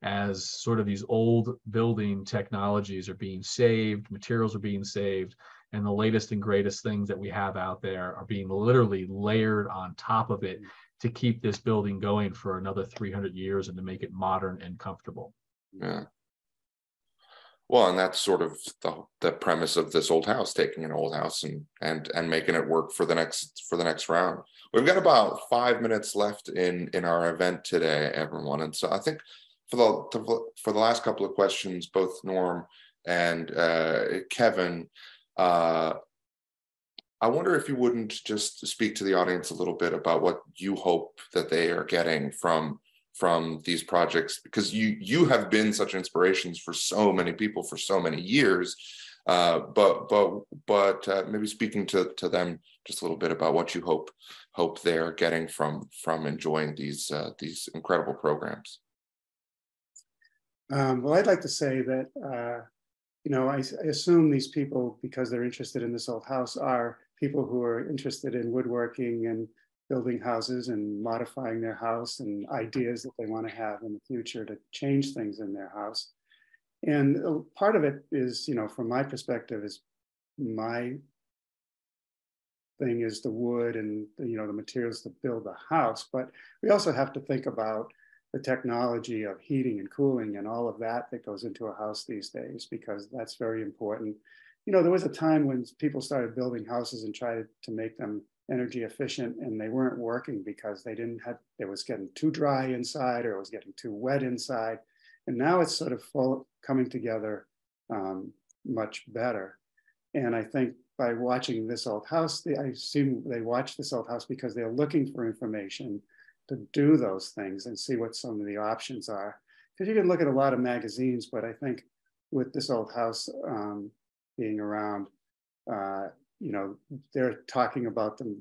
as sort of these old building technologies are being saved, materials are being saved, and the latest and greatest things that we have out there are being literally layered on top of it to keep this building going for another 300 years and to make it modern and comfortable. Yeah. Well, and that's sort of the premise of This Old House, taking an old house and making it work for the next round. We've got about 5 minutes left in our event today, everyone. And so I think for the last couple of questions, both Norm and Kevin, I wonder if you wouldn't just speak to the audience a little bit about what you hope that they are getting from these projects, because you have been such inspirations for so many people for so many years, but maybe speaking to them just a little bit about what you hope they are getting from enjoying these incredible programs. Well, I'd like to say that you know, I assume these people, because they're interested in This Old House, are people who are interested in woodworking and building houses and modifying their house, and ideas that they want to have in the future to change things in their house. And part of it is, you know, from my perspective, is my thing is the wood and, you know, the materials to build the house. But we also have to think about the technology of heating and cooling and all of that goes into a house these days, because that's very important. You know, there was a time when people started building houses and tried to make them energy efficient, and they weren't working because they didn't have, it was getting too dry inside, or it was getting too wet inside. And now it's sort of coming together much better. And I think by watching This Old House, I assume they watch This Old House because they're looking for information to do those things and see what some of the options are. Because you can look at a lot of magazines, but I think with This Old House being around, you know, they're talking about the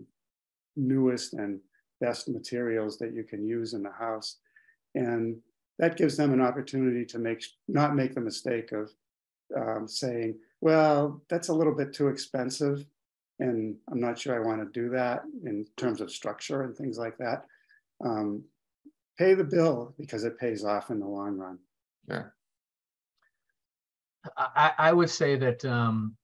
newest and best materials that you can use in the house. And that gives them an opportunity to not make the mistake of saying, well, that's a little bit too expensive, and I'm not sure I want to do that in terms of structure and things like that. Pay the bill, because it pays off in the long run. Yeah. I would say that,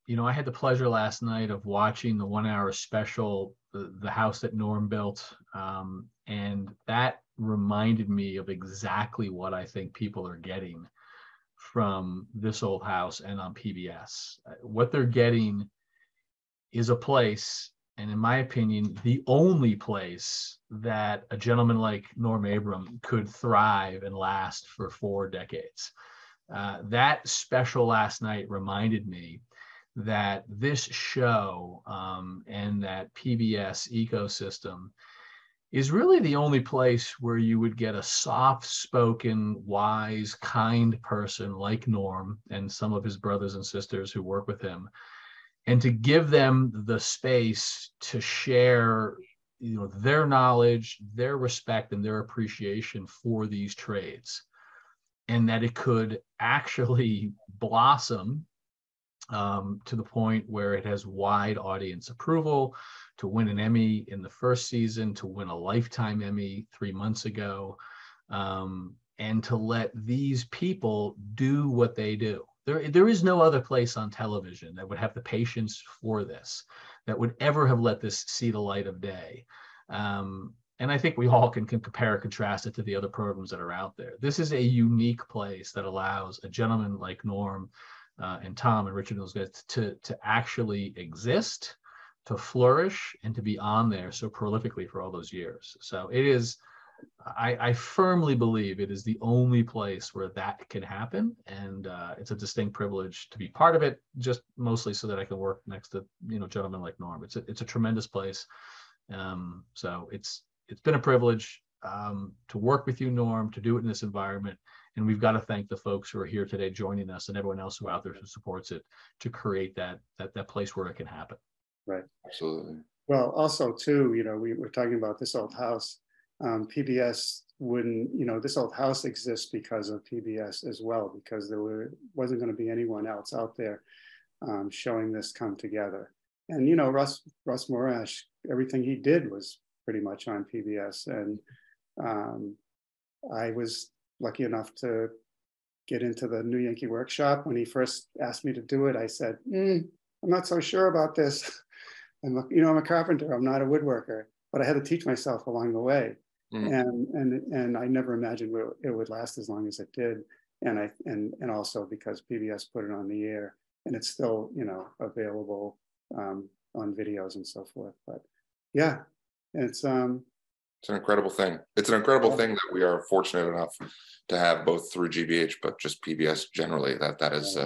you know, I had the pleasure last night of watching the 1 hour special, the house that Norm built. And that reminded me of exactly what I think people are getting from This Old House and on PBS. What they're getting is a place, and in my opinion, the only place that a gentleman like Norm Abram could thrive and last for 4 decades. That special last night reminded me that this show and that PBS ecosystem is really the only place where you would get a soft-spoken, wise, kind person like Norm and some of his brothers and sisters who work with him, and to give them the space to share, you know, their knowledge, their respect, and their appreciation for these trades. And that it could actually blossom to the point where it has wide audience approval, to win an Emmy in the first season, to win a Lifetime Emmy 3 months ago, and to let these people do what they do. There is no other place on television that would have the patience for this, that would ever have let this see the light of day. And I think we all can compare and contrast it to the other programs that are out there. This is a unique place that allows a gentleman like Norm and Tom and Richard and those guys to actually exist, to flourish and to be on there so prolifically for all those years. So it is, I firmly believe it is the only place where that can happen. And it's a distinct privilege to be part of it, just mostly so that I can work next to, you know, gentlemen like Norm. It's a tremendous place. So it's been a privilege to work with you, Norm, to do it in this environment. And we've got to thank the folks who are here today joining us and everyone else who out there who supports it to create that place where it can happen. Right. Absolutely. Well, also too, you know, we were talking about This Old House. PBS wouldn't, you know, This Old House exists because of PBS as well, because there wasn't going to be anyone else out there showing this come together. And, you know, Russ Morash, everything he did was pretty much on PBS. And I was lucky enough to get into the New Yankee Workshop. When he first asked me to do it, I said, I'm not so sure about this. And, you know, I'm a carpenter, I'm not a woodworker, but I had to teach myself along the way. And I never imagined it would last as long as it did, and also because PBS put it on the air, and it's still, you know, available on videos and so forth. But yeah, it's an incredible thing. It's an incredible thing that we are fortunate enough to have, both through GBH, but just PBS generally. That is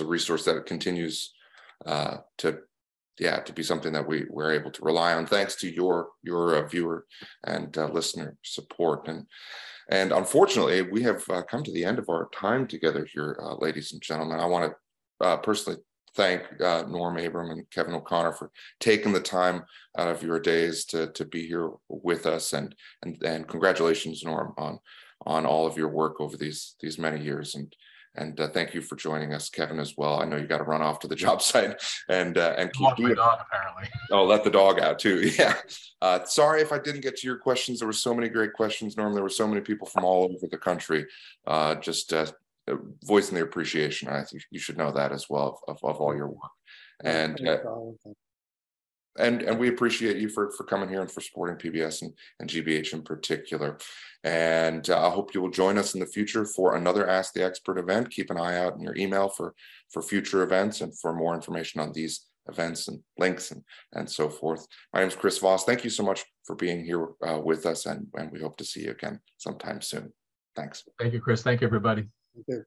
a resource that continues to be something that we're able to rely on, thanks to your viewer and listener support. And unfortunately, we have come to the end of our time together here, ladies and gentlemen. I want to personally thank Norm Abram and Kevin O'Connor for taking the time out of your days to be here with us. And congratulations, Norm, on all of your work over these many years. And thank you for joining us, Kevin, as well. I know you got to run off to the job site and keep doing it. Dog, apparently. Oh, let the dog out too. Yeah. Sorry if I didn't get to your questions. There were so many great questions, Norm. There were so many people from all over the country just voicing their appreciation. I think you should know that as well of all your work. And we appreciate you for coming here and for supporting PBS and GBH in particular. And I hope you will join us in the future for another Ask the Expert event. Keep an eye out in your email for future events and for more information on these events and links and so forth. My name is Chris Voss. Thank you so much for being here with us, and we hope to see you again sometime soon. Thanks. Thank you, Chris. Thank you, everybody. Thank you.